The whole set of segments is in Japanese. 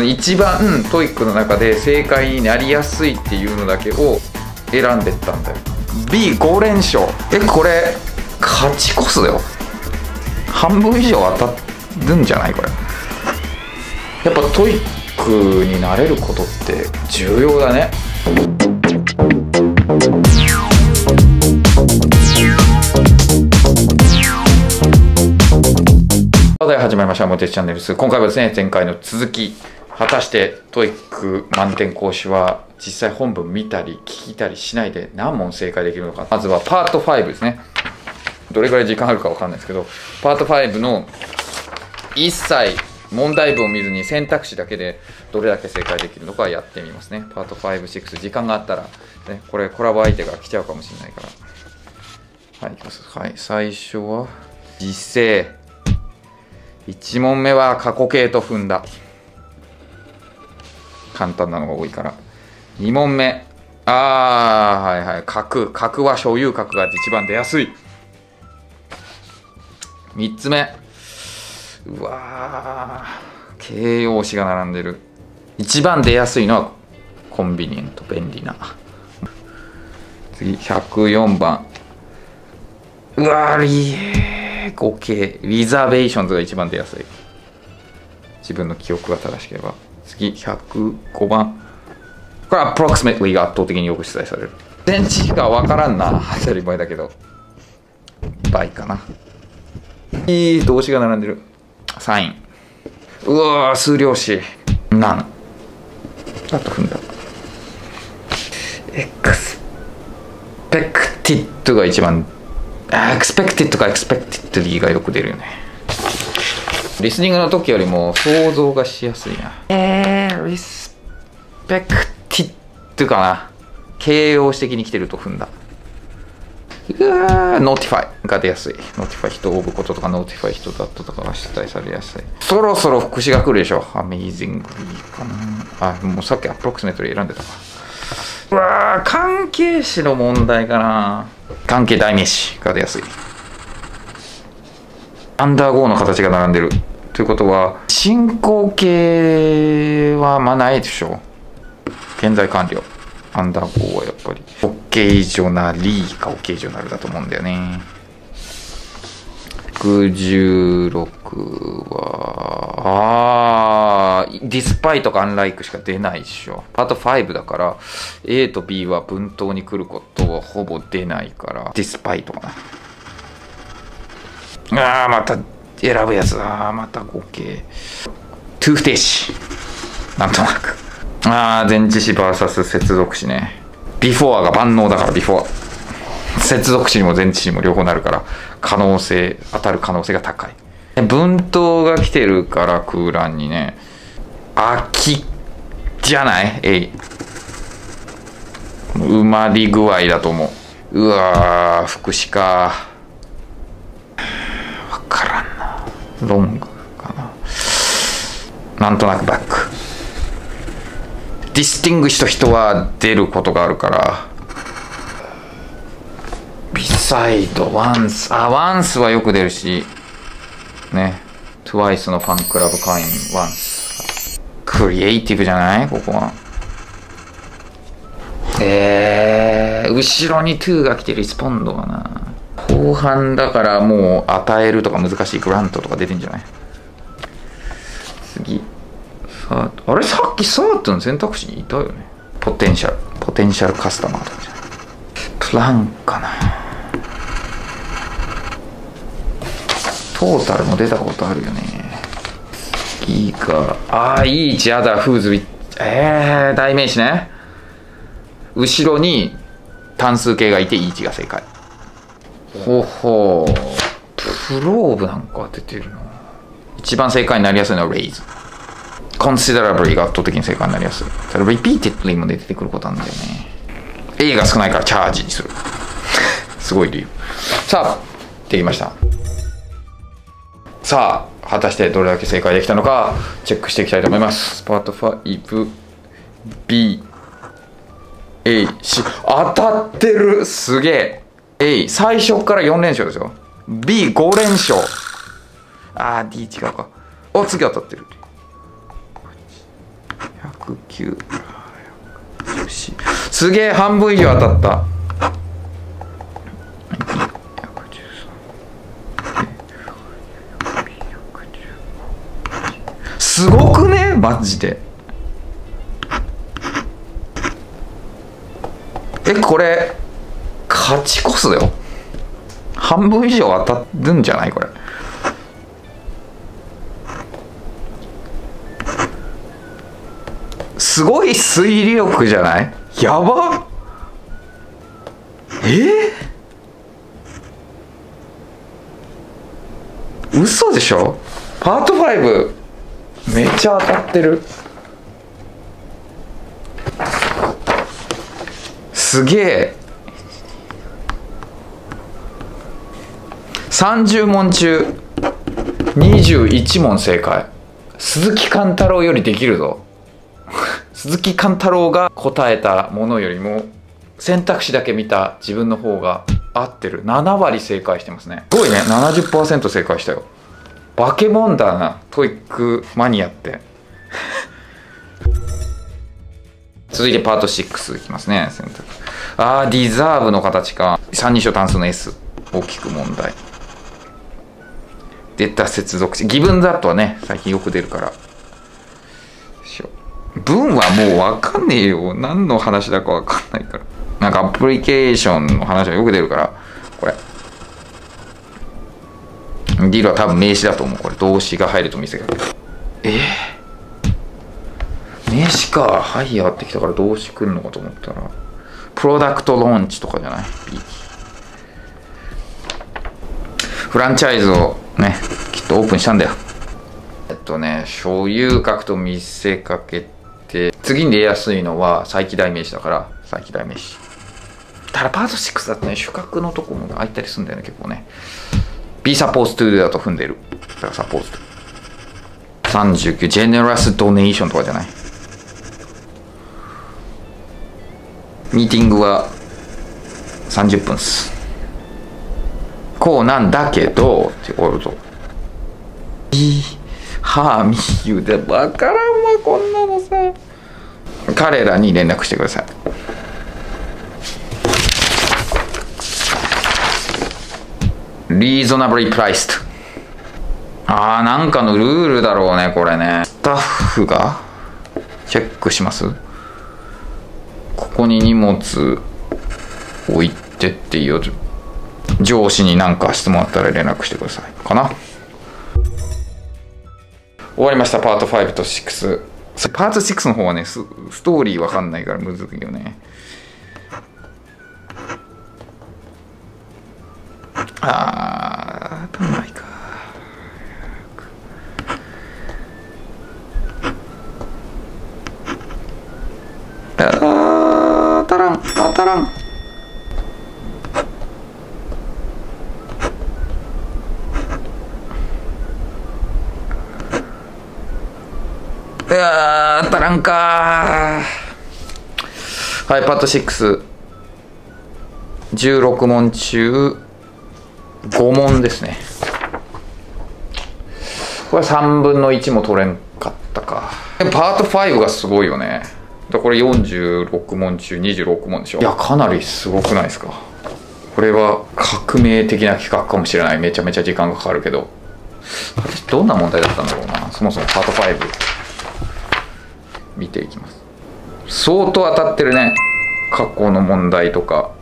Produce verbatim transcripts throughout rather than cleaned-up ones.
一番トイックの中で正解になりやすいっていうのだけを選んでったんだよ。 ビーご 連勝。え、これ勝ちこそだよ。半分以上当たるんじゃないこれ。やっぱトイックになれることって重要だね。始まりました。もてつチャンネルです。今回はですね、前回の続き、果たしてトーイック満点講師は実際本文見たり聞いたりしないで何問正解できるのか。まずはパートごですね。どれぐらい時間あるかわかんないですけど、パートごの一切問題文を見ずに選択肢だけでどれだけ正解できるのかやってみますね。パートご、ろく、時間があったら、ね、これコラボ相手が来ちゃうかもしれないから。はい、いきます。はい、最初は時制。いち問目は過去形と踏んだ。簡単なのが多いから。に問目。あー、はいはい。角。角は所有角が一番出やすい。みっつめ。うわー。形容詞が並んでる。一番出やすいのはコンビニエント。便利な。次、ひゃくよんばん。うわー、いえ。合計リザベーションズが一番出やすい。自分の記憶が正しければ。次、ひゃくごばん。これはアプロクシメイトリーが圧倒的によく出題される。全知識がわからんな。当たり前だけど。倍かな。えー、動詞が並んでる。サイン。うわー、数量詞。なん。あと踏んだ。エクスペクティッドが一番。expected とか expectedly がよく出るよね。リスニングの時よりも想像がしやすいな。えー、respected かな。形容詞的に来てると踏んだ。うわー、notify が出やすい。notify 人を呼ぶこととか notify 人だったとかが出題されやすい。そろそろ副詞が来るでしょ。amazingly かな。あ、もうさっき approximately 選んでたか。うわー、関係詞の問題かな。関係代名詞が出やすい。アンダーゴーの形が並んでるということは進行形はまあないでしょう。現在完了。アンダーゴーはやっぱりオッケージョナリーかオッケージョナルだと思うんだよね。ろくじゅうろくはあーディスパイとかアンライクしか出ないでしょ。パートごだから A と B は文頭に来ることはほぼ出ないからディスパイとかな。あーまた選ぶやつだ。また合計に不定詞。なんとなくあー前置詞 ブイエス 接続詞ね。ビフォアが万能だからビフォア。接続詞にも前置詞にも両方なるから可能性当たる可能性が高い。文頭が来てるから空欄にね。空きじゃない？えい。埋まり具合だと思う。うわー、副詞か。わからんな。ロングかな。なんとなくバック。ディスティングシと人は出ることがあるから。ビサイド、ワンス。あ、ワンスはよく出るし。ね。トゥワイス のファンクラブ会員、ワンス。クリエイティブじゃないここは。えー、後ろにトゥが来てリスポンドかな。後半だからもう与えるとか難しい。グラントとか出てんじゃない。次。さあ、あれさっきサートの選択肢にいたよね。ポテンシャル。ポテンシャルカスタマーとかじゃない。プランかな。トータルも出たことあるよね。いいか。ああ、いいじゃだ、フーズウィッチ。ええー、代名詞ね。後ろに単数形がいて、いい字が正解。ほほう。プローブなんか出てるな。一番正解になりやすいのはレイズ。considerably が圧倒的に正解になりやすい。ただ、repeatedly も出てくることなんだよね。A が少ないからチャージにする。すごい理由。さあ、できました。さあ、果たしてどれだけ正解できたのかチェックしていきたいと思います。パートご、B、A、C。当たってる。すげえ。A、最初からよん連勝ですよ。ビーご 連勝。あー、D 違うか。お、次当たってる。ひゃくきゅう。すげえ、半分以上当たった。すごくね、マジで。え、これ勝ちこそだよ。半分以上当たるんじゃないこれ。すごい推理力じゃない？やば。えー、嘘でしょ。パートごめっちゃ当たってる。すげえ。さんじゅう問中にじゅういち問正解。鈴木貫太郎よりできるぞ。鈴木貫太郎が答えたものよりも選択肢だけ見た自分の方が合ってる。なな割正解してますね。すごいね。 ななじゅっパーセント 正解したよ。バケモンだな、トイックマニアって。続いてパートろくいきますね。選択。ああ、ディザーブの形か。三人称単数の S。大きく問題。出た接続詞。ギブンザットはね、最近よく出るから。文はもうわかんねえよ。何の話だかわかんないから。なんかアプリケーションの話はよく出るから、これ。ディルは多分名詞だと思う。これ動詞が入ると見せかける。えー、名詞か。はい、やってきたから動詞来るのかと思ったらプロダクトローンチとかじゃない。フランチャイズをねきっとオープンしたんだよ。えっとね、所有格と見せかけて次に出やすいのは再起代名詞だから、再起代名詞。ただパートろくだとね、主格のとこも空いたりするんだよね、結構ね。Be supposed to do だと踏んでる。だから supposed。さんじゅうきゅう、generous donation とかじゃない。ミーティングはさんじゅっぷんっす。こうなんだけど、っておると。Be, harm you で、わからんわ、こんなのさ。彼らに連絡してください。リーズナブルプライス。ああ、なんかのルールだろうね、これね。スタッフがチェックします。ここに荷物置いてっていいよ。上司に何か質問あったら連絡してください。かな。終わりました、パートごとろく。パートろくの方はね、ス、ストーリーわかんないからむずいよね。あー、足んないか。あー、当たらん、当たらん。あー、当たらんかー。はい、パートろく。じゅうろく問中ご問ですね。これはさんぶんのいちも取れんかったか。パートごがすごいよね。これよんじゅうろく問中にじゅうろく問でしょ。いや、かなりすごくないですか。これは革命的な企画かもしれない。めちゃめちゃ時間がかかるけど。私どんな問題だったんだろうな。そもそもパートご見ていきます。相当当たってるね、過去の問題とか。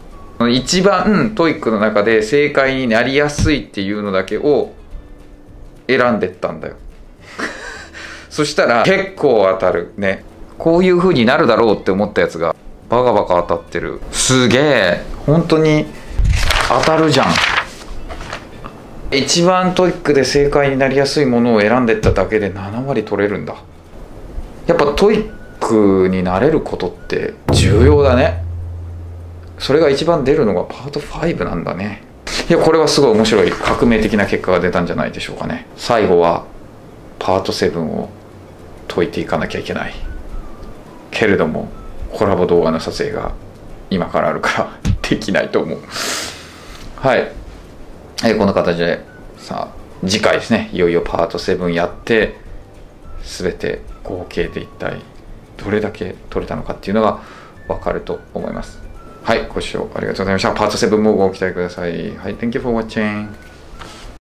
一番トイックの中で正解になりやすいっていうのだけを選んでったんだよ。そしたら結構当たるね。こういう風になるだろうって思ったやつがバカバカ当たってる。すげえ、本当に当たるじゃん。一番トイックで正解になりやすいものを選んでっただけでなな割取れるんだ。やっぱトイックになれることって重要だね。それが一番出るのがパートごなんだね。いや、これはすごい面白い革命的な結果が出たんじゃないでしょうかね。最後はパートななを解いていかなきゃいけないけれども、コラボ動画の撮影が今からあるからできないと思う。はい、えこんな形でさあ、次回ですね、いよいよパートななやって、全て合計で一体どれだけ取れたのかっていうのが分かると思います。はい、ご視聴ありがとうございました。パートセブンもご期待ください。はい、Thank you for watching.